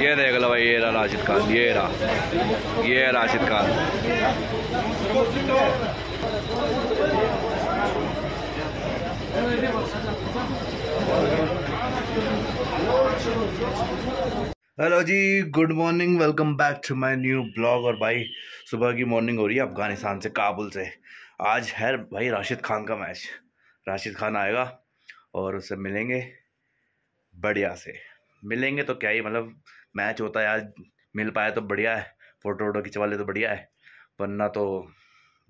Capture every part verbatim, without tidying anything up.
ये देख लो भाई, ये रहा राशिद खान, ये रहा ये राशिद खान। हेलो जी, good morning, welcome back to my new blog. और भाई सुबह की मॉर्निंग हो रही है अफगानिस्तान से, काबुल से। आज है भाई राशिद खान का मैच, राशिद खान आएगा और उससे मिलेंगे, बढ़िया से मिलेंगे। तो क्या ही मतलब मैच होता है आज, मिल पाया तो बढ़िया है, फ़ोटो वोटो खिंचवा ले तो बढ़िया है, वरना तो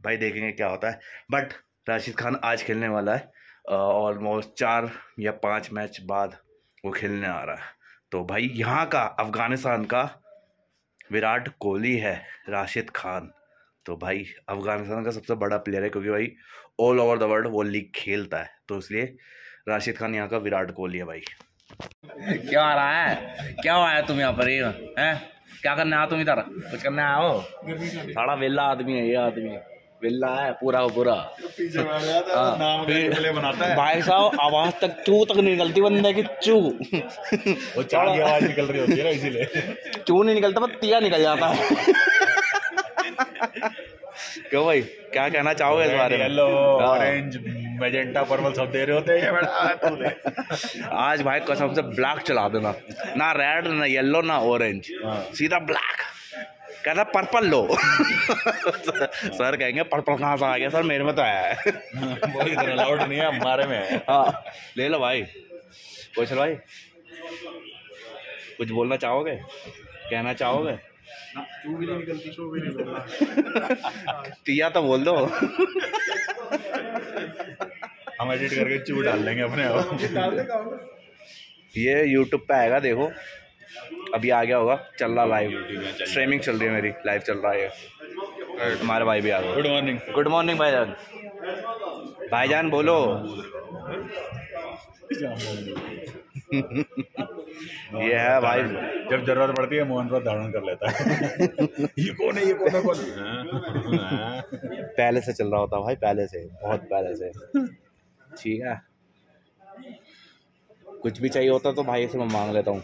भाई देखेंगे क्या होता है। बट राशिद खान आज खेलने वाला है, ऑलमोस्ट चार या पांच मैच बाद वो खेलने आ रहा है। तो भाई यहाँ का अफ़गानिस्तान का विराट कोहली है राशिद खान। तो भाई अफ़गानिस्तान का सबसे बड़ा प्लेयर है, क्योंकि भाई ऑल ओवर द वर्ल्ड वो लीग खेलता है, तो इसलिए राशिद खान यहाँ का विराट कोहली है। भाई क्या आ रहा है, क्या आया तुम यहाँ पर, ये हैं क्या करने आया तुम इधर, कुछ करने आया हो? सारा वेला आदमी है ये, आदमी वेला है पूरा पूरा। भाई साहब आवाज तक चू तक निकलती बंदे की, चू वो चार की आवाज निकल रही होती है ना, इसीलिए चू नहीं निकलता पर तिया निकल जाता है। क्यों भाई, क्या कहना चाहोगे इस बारे में? येलो, ऑरेंज, मैजेंटा, पर्पल सब दे रहे होते हैं आज। भाई कसम से ब्लैक चला देना, ना रेड ना येलो ना ऑरेंज, सीधा ब्लैक। कहता पर्पल लो। सर कहेंगे पर्पल कहाँ से आ गया सर, मेरे में तो आया है। अलाउड नहीं है हमारे में। हाँ ले लो भाई। कौशल भाई कुछ बोलना चाहोगे, कहना चाहोगे? चू भी नहीं निकलती, चू भी नहीं बोलना, तिया तो बोल दो। हम एडिट करके चू डाल लेंगे अपने आप। ये YouTube पे आएगा, देखो अभी आ गया होगा, चल रहा लाइव स्ट्रीमिंग चल रही है मेरी, लाइव चल रहा है। तुम्हारे भाई भी आ गए। गुड मॉर्निंग, गुड मॉर्निंग भाईजान। भाईजान बोलो। ये है भाई, जब जरूरत पड़ती है मोहन पर धारण कर लेता है। ये कौन है, ये कौन है, कौन है? पहले से चल रहा होता भाई, पहले से, बहुत पहले से। ठीक है, कुछ भी चाहिए होता तो भाई से मैं मांग लेता हूँ,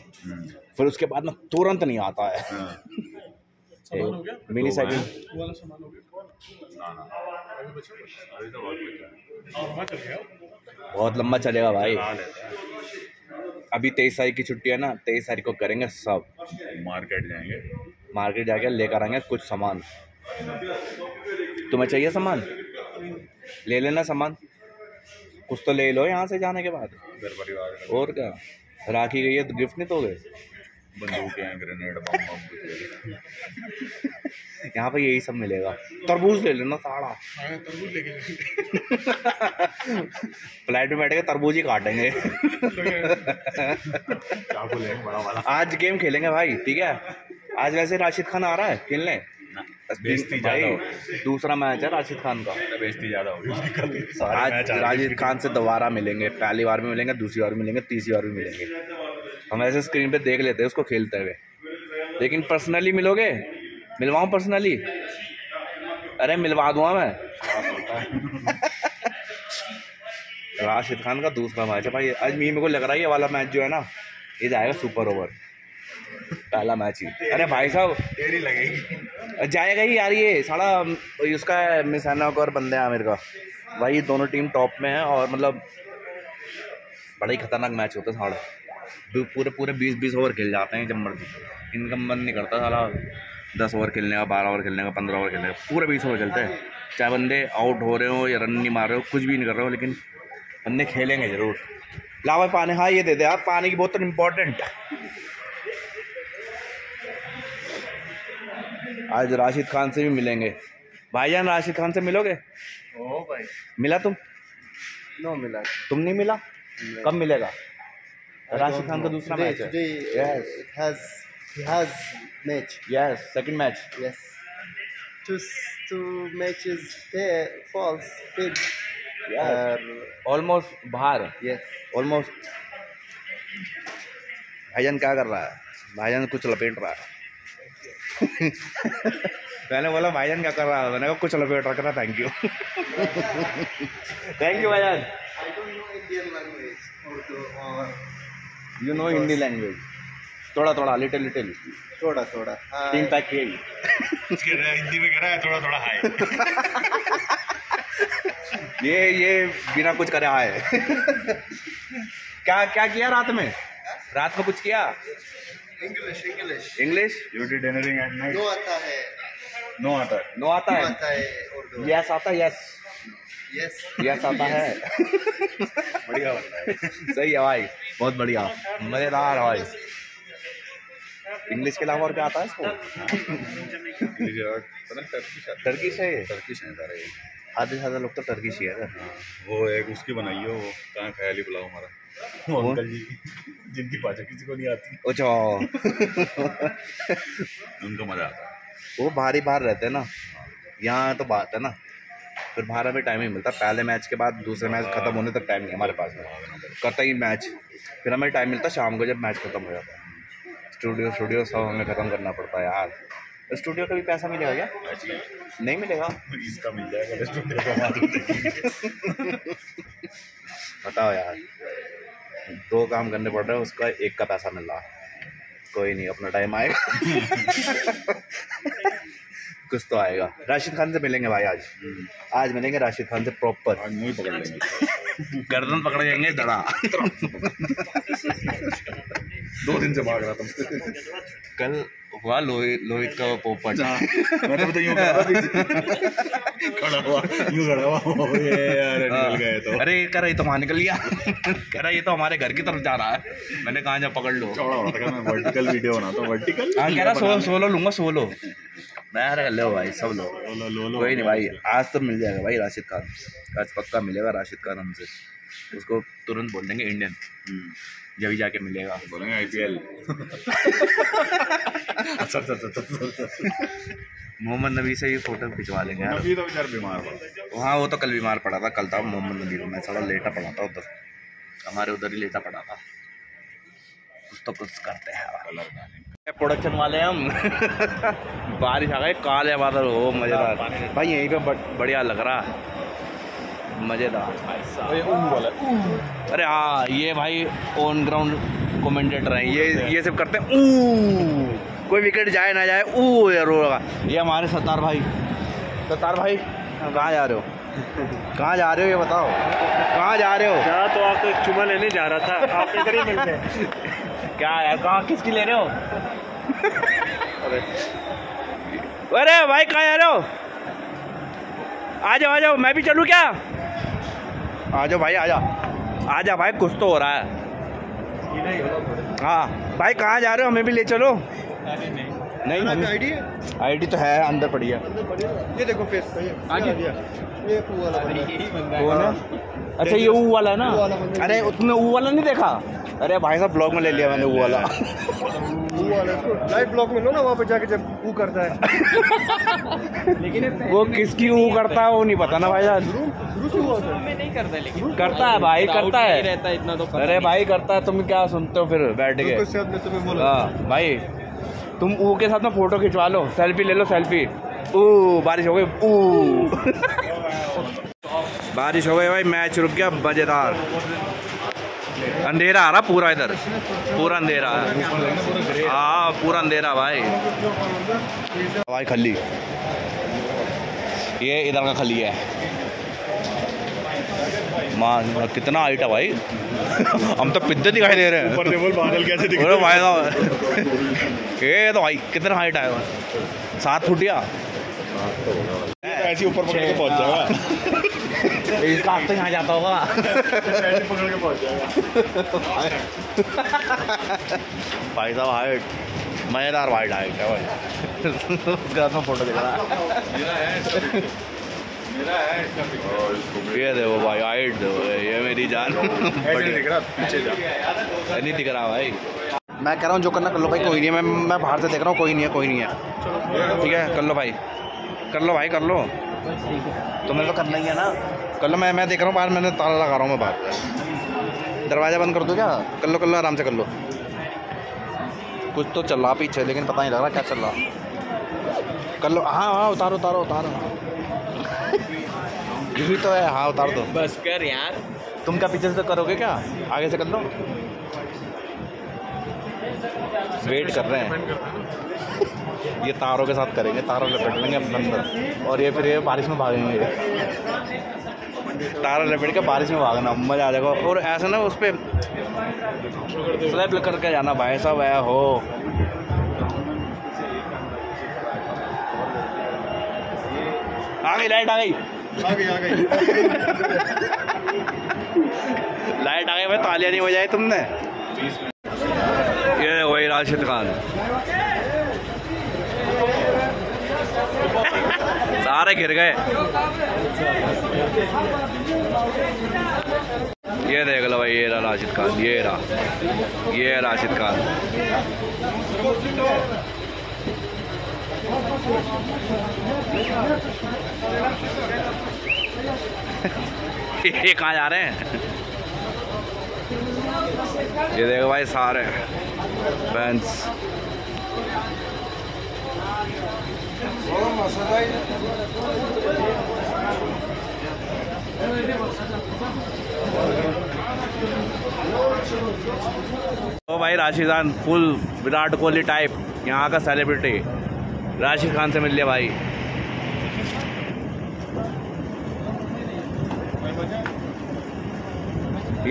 फिर उसके बाद ना तुरंत नहीं आता है। मिनी साइकिल बहुत लंबा चलेगा भाई। अभी तेईस तारीख की छुट्टी है ना, तेईस तारीख को करेंगे सब, मार्केट जाएंगे, मार्केट जाके लेकर आएंगे कुछ सामान। तुम्हें चाहिए सामान, ले लेना सामान, कुछ तो ले लो यहाँ से जाने के बाद। और क्या, राखी गई है तो गिफ्ट नहीं दोगे? बंदूक है, ग्रेनेड, बम, यहाँ पे यही सब मिलेगा। तरबूज ले लेना सारा, तरबूज लेके फ्लाइट में बैठ के तरबूज ही काटेंगे। आज गेम खेलेंगे भाई, ठीक है? आज वैसे राशिद खान आ रहा है खेलने, भाई दूसरा मैच है राशिद खान का। बेइज्जती ज्यादा होगी। आज राशिद खान से दोबारा मिलेंगे, पहली बार में मिलेंगे, दूसरी बार में मिलेंगे, तीसरी बार में मिलेंगे। हम ऐसे स्क्रीन पे देख लेते हैं उसको खेलते हुए, लेकिन पर्सनली मिलोगे? मिलवाऊँ पर्सनली? अरे मिलवा दूँगा मैं। राशिद खान का दूसरा मैच है भाई आज। मी मेरे को लग रहा है ये वाला मैच जो है ना, ये जाएगा सुपर ओवर, पहला मैच ही। अरे भाई साहब तेरी लगेगी, जाएगा ही यार। ये साला उसका मिसाना का और बंदे आमिर का, भाई दोनों टीम टॉप में है, और मतलब बड़ा ही खतरनाक मैच होता है। साढ़ा पूरे पूरे बीस बीस ओवर खेल जाते हैं जब मर्जी, इनका मन नहीं करता साला दस ओवर खेलने का, बारह ओवर खेलने का, पंद्रह ओवर खेलने का, पूरे बीस ओवर खेलते हैं। चाहे बंदे आउट हो रहे हो या रन नहीं मार रहे हो, कुछ भी नहीं कर रहे हो, लेकिन बंदे खेलेंगे ज़रूर। ला भाई पानी, हाँ ये दे दे यार, पानी की बोतल इम्पोर्टेंट। आज राशिद खान से भी मिलेंगे। भाईजान राशिद खान से मिलोगे? ओ भाई मिला तुम? नो मिला। तुम नहीं मिला? कब मिलेगा? राशिद खान का दूसरा मैच है। Yes it has he has match. Yes second match. Yes two two matches falls fed. Yes almost बाहर। Yes almost. भाईजान क्या कर रहा है? भाईजान कुछ लपेट रहा है। मैंने बोला भाईजान क्या कर रहा है, मैंने कहा कुछ लपेट रख रहा। थैंक यू थैंक यू भाईजान। I don't know Indian language. You know Hindi language, थोड़ा थोड़ा लिटिल लिटिल थोड़ा थोड़ा तीन पैक ये हिंदी में कह रहा है थोड़ा थोड़ा हाय ये ये बिना कुछ करे हाय क्या क्या किया रात में रात को कुछ किया English English English you did anything at night no आता है नो आता है नो आता है आता है और यस आता है यस यस यस आता है बढ़िया सही है भाई बहुत बढ़िया मजेदार भाई इंग्लिश के अलावा और क्या आता है इसको टर्किश है टर्किश है सारे आधे से आधा लोग तो टर्किश ही है हाँ वो एक उसकी बनाई हो वो कहाँ ख्याली पुलाव हमारा वो अंकल जी जिनकी भाषा किसी को नहीं आती अच्छा उनको मज़ा आता है वो बाहर ही बाहर रहते हैं ना यहाँ तो बात है ना फिर बाहर हमें टाइम ही मिलता पहले मैच के बाद दूसरे मैच खत्म होने तक टाइम नहीं हमारे पास करता ही मैच फिर हमें टाइम मिलता शाम को जब मैच खत्म हो जाता है स्टूडियो स्टूडियो सब हमें ख़त्म करना पड़ता है यार स्टूडियो का भी पैसा मिलेगा क्या नहीं मिलेगा इसका मिल जाएगा स्टूडियो का बताओ यार दो काम करने पड़ रहे हैं उसका एक का पैसा मिल रहा कोई नहीं अपना टाइम आएगा कुछ तो आएगा राशिद खान से मिलेंगे भाई आज आज मिलेंगे राशिद खान से प्रॉपर नहीं पकड़ेंगे गर्दन पकड़ जाएंगे दड़ा दो दिन से भाग रहा था कल हुआ लोहित लोहित का पोपट मैंने तो यूं खड़ा हुआ यूं खड़ा हुआ ये यार निकल गए तो अरे कह रहा ये तो वहाँ निकल गया कह रहा ये तो हमारे घर की तरफ जा रहा है मैंने कहा जा पकड़ लो चौड़ा होता है मैं वर्टिकल वीडियो बनाता हूँ वर्टिकल हाँ कह रहा सोलो लूंगा सोलो मैं अरे लो भाई सब लो कोई नहीं भाई आज तो मिल जाएगा भाई राशिद खान आज पक्का मिलेगा राशिद खान हमसे उसको तुरंत बोल देंगे इंडियन जब ही जाके मिलेगा बोलेंगे आईपीएल अच्छा अच्छा अच्छा मोहम्मद नबी से ये फोटो खिंचवा लेंगे यार नबी तो बेचारा बीमार पड़ा हाँ वो तो कल बीमार पड़ा था कल था मोहम्मद नबी को मैं थोड़ा लेटा पड़ा था उधर हमारे उधर ही लेटा पड़ा था कुछ तो कुछ करते हैं प्रोडक्शन वाले हम बारिश आ गई काले बादल हो मज़ेदार भाई यहीं पे बढ़िया लग रहा है मज़ेदार अरे हाँ ये भाई ऑन ग्राउंड कमेंटेटर हैं ये ये सब करते हैं ऊ कोई विकेट जाए ना जाए ऊ यार ये हमारे सत्तार भाई सत्तार भाई कहाँ जा रहे हो कहाँ जा रहे हो ये बताओ कहाँ जा रहे हो जा तो आपको एक चुमा लेने जा रहा था आप इधर ही मिलते हैं क्या यार कहाँ किसकी ले रहे हो अरे भाई कहाँ जा रहे हो आ जाओ आ जाओ मैं भी चलूँ क्या आ जाओ भाई आजा आजा भाई कुछ तो हो रहा है हाँ भाई कहाँ जा रहे हो हमें भी ले चलो नहीं नहीं आईडी आईडी तो है अंदर पड़ी है ये देखो फेस आगे ये ऊ वाला है अच्छा ये ऊ वाला है ना अरे तुमने ऊ वाला नहीं देखा अरे भाई साहब ब्लॉग में ले लिया मैंने ऊ वाला लाइव ब्लॉग में लो ना वहाँ पे जाके जब ऊ करता है लेकिन वो किसकी ऊ करता है वो नहीं पता ना भाई साहब करता है भाई करता है अरे भाई करता है तुम क्या सुनते हो फिर बैठ के हाँ भाई तुम ऊ के साथ ना फोटो खिंचवा लो सेल्फी ले लो सेल्फी ऊ बारिश हो गई ऊ बारिश हो गई भाई मैच रुक गया मजेदार अंधेरा आ रहा पूरा इधर पूरा अंधेरा हाँ पूरा अंधेरा भाई भाई खली ये इधर का खली है मां कितना हाइट है भाई हम तो पिद्दे दिखाई दे रहे हैं ऊपर लेवल बादल कैसे दिख रहे भाई ये तो भाई कितना हाइट आएगा सात फुटिया ऐसे ऊपर पकड़ के पहुंच जाएगा इसका हाथ तो यहाँ जाता होगा ऐसे पकड़ के पहुंच जाएगा भाई साहब हाइट मज़ेदार वाइड हाइट है भाई उसका तो फोटो दिख रहा है ये देखो भाई हाइट देखो ये मेरी जान नहीं दिख रहा पीछे जा नहीं दिख रहा भाई मैं कह रहा हूँ जो करना कर लो भाई कोई नहीं है मैं मैं बाहर से देख रहा हूँ कोई नहीं है कोई नहीं है ठीक है कर लो भाई कर लो भाई कर लो तुम्हें तो करना ही है ना कर लो मैं मैं देख रहा हूँ बाहर मैंने ताला लगा रहा हूँ मैं बाहर दरवाज़ा बंद कर दो क्या कर लो कर लो आराम से कर लो कुछ तो चल रहा पीछे लेकिन पता नहीं लग रहा क्या चल रहा कर लो हाँ हाँ उतारो उतारो उतारो यही तो है हाँ उतार दो बस कर यार तुम क्या पीछे से करोगे क्या आगे से कर लो वेट कर रहे हैं। ये तारों के साथ करेंगे, तारों लपेट लेंगे अपने अंदर और ये फिर ये बारिश में भागेंगे, तारों लपेट के बारिश में भागना मज़ा आ जाएगा। और ऐसा ना उस पर स्लैब करके जाना भाई साहब, आया हो आ गई लाइट, आ गई आ गई आ गई लाइट आ गई भाई, तालियां नहीं बजाई तुमने। ये वही राशिद खान सारे गिर गए। ये देख लो भाई, ये रहा राशिद खान, ये रहा ये राशिद खान। ये कहाँ जा रहे हैं? ये देखो भाई सारे बैंड्स। ओ भाई राशिद खान फुल विराट कोहली टाइप, यहाँ का सेलिब्रिटी राशिद खान से मिल लिया भाई।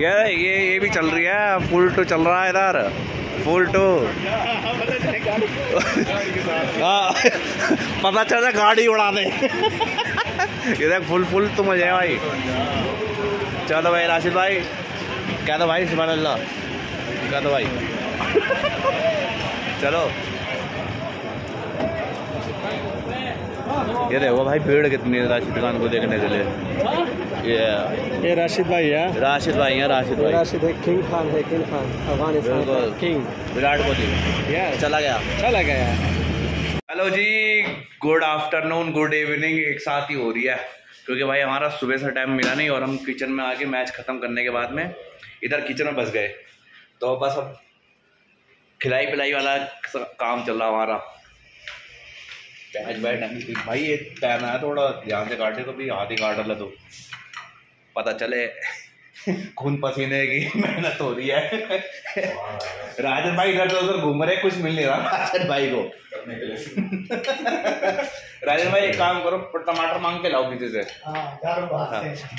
ये ये ये भी चल रही है, फुल टू चल रहा है इधर, फुल टू। हाँ पता चल रहा गाड़ी उड़ा दे। ये देख फुल फुल तो मजा है भाई। चलो भाई राशिद भाई कह दो भाई, सुभान अल्लाह कह दो भाई। चलो ये देखो भाई भीड़ कितनी है राशिद खान को देखने के लिए। ये ये राशिद भाई है, राशिद भाई है, राशिद भाई राशिद है, किंग खान है, king Khan Afghanistan king Virat Kohli. yeah. चला गया चला गया। हेलो जी, गुड आफ्टरनून गुड इवनिंग एक साथ ही हो रही है क्योंकि भाई हमारा सुबह से टाइम मिला नहीं और हम किचन में आके मैच ख़त्म करने के बाद में इधर किचन में बस गए। तो बस अब खिलाई पिलाई वाला काम चल रहा हमारा। प्याज भाई नहीं भाई, ये पैन है थोड़ा ध्यान से काटे तो भी हाथ ही काट ले तो पता चले खून पसीने की मेहनत हो रही है। राजन भाई इधर से उधर घूम रहे, कुछ मिल नहीं रहा राजन भाई को। राजन भाई एक काम करो, टमाटर मांग के लाओ किसी से।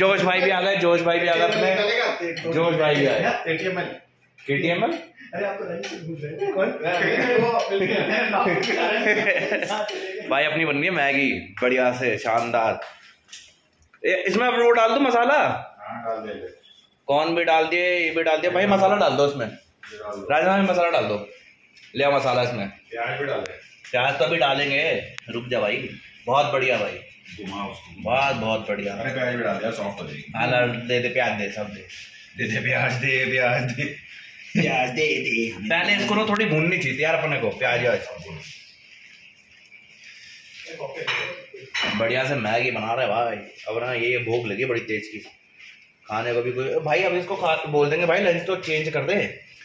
जोश भाई भी आ गए, जोश भाई भी आ गए, जोश भाई भी आए। के टी एम एल अरे आप तो नहीं कौन भाई, अपनी बन रही है मैगी बढ़िया से शानदार। इसमें आप वो डाल दो मसाला, डाल दे कौन भी डाल दिए, ये भी डाल दिया भाई, मसाला डाल दो इसमें। राजमा में मसाला डाल दो, ले आओ मसाला इसमें। प्याज भी डाल दे, प्याज तो अभी डालेंगे, रुक जा भाई। बहुत बढ़िया भाई, बहुत बहुत बढ़िया। अरे प्याज भी डाल दिया, सॉफ्ट हो जाएगी। हाँ दे दे प्याज, दे सब दे दे दे प्याज दे प्याज दे प्याज दे दे। पहले इसको ना थोड़ी भूननी चाहिए यार अपने को प्याज। बढ़िया से मैगी बना रहे भाई। अब ना ये भूख लगी बड़ी तेज की, खाने को भी कोई भाई। अब इसको खा बोल देंगे भाई लंच तो चेंज कर दे,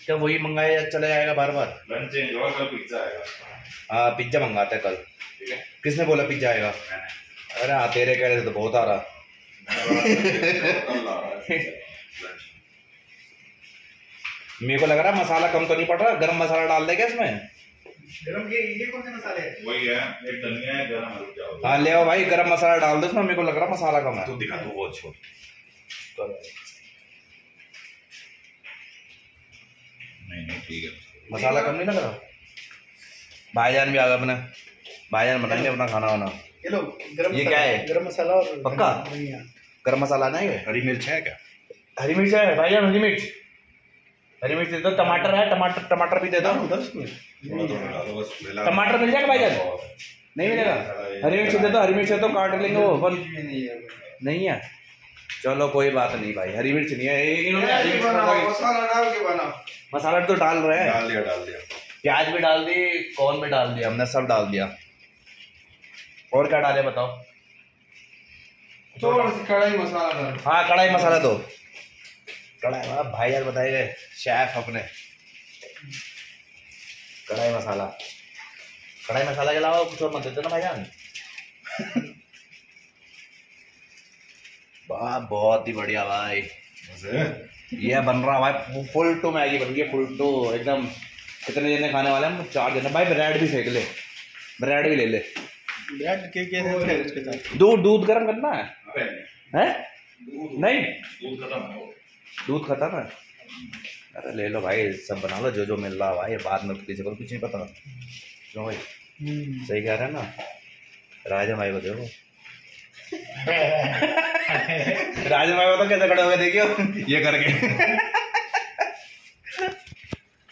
क्या वही मंगाया चला जाएगा बार बार। लंच चेंज होगा, कल पिज्जा आएगा। हाँ पिज्जा मंगाते हैं कल। ठीक है, किसने बोला पिज्जा आएगा? अरे हाँ तेरे कह रहे थे तो बहुत आ रहा। मेरे को लग रहा है मसाला कम तो नहीं पड़ रहा, गरम मसाला डाल देगा इसमें। गरम ये ये कौन से मसाले हैं? वही है, एक धनिया है, गरम मिर्च डाल दो। हां ले आओ भाई, गरम मसाला डाल दो इसमें। मेरे को लग रहा है मसाला कम है, तू दिखा दो वो। छोड़ नहीं नहीं ठीक है, मसाला कम नहीं लग रहा। भाईजान भी आ गए अपने, भाईजान बनाएंगे अपना खाना वाना। ये लो गरम, ये क्या है? गरम मसाला और पक्का गरम मसाला ना, ये हरी मिर्च है क्या? हरी मिर्च है भाईजान, हरी मिर्च हरी मिर्च दे दो। टमाटर है, टमाटर टमाटर भी दे दो। टमाटर मिल जाएगा भाईजान? नहीं मिलेगा। हरी मिर्च दे दो, हरी मिर्च तो काट लेंगे वो पर नहीं है। चलो कोई बात नहीं भाई, हरी मिर्च नहीं है इन्होंने। मसाला तो डाल रहे हैं, डाल दिया डाल दिया प्याज भी डाल दी, कॉर्न भी डाल दिया, हमने सब डाल दिया। और क्या डाले बताओ? कढ़ाई मसाला। हाँ कढ़ाई मसाला दो, कढ़ाई भाई यार बताए गए शेफ अपने। कढ़ाई मसाला, कढ़ाई मसाला के अलावा कुछ और मत देते ना भाईजान। वाह बहुत ही बढ़िया भाई, ये बन रहा भाई फुल टू मैगी बन गई, फुल टू एकदम कितने जने खाने वाले हम? चार जने। भाई ब्रेड भी सेक ले, ब्रेड भी ले ले। ब्रेड के कैसे उसके साथ? दूध, दूध गर्म करना है हैं? नहीं दूध खत्म है, दूध खत्म है। अरे ले लो भाई, सब बना लो जो जो मिल रहा भाई, बाद में किसी को कुछ नहीं पता। क्यों भाई सही कह रहा है ना राजा भाई? बताओ राजा भाई बताओ कैसे खड़े हो गए देखियो ये करके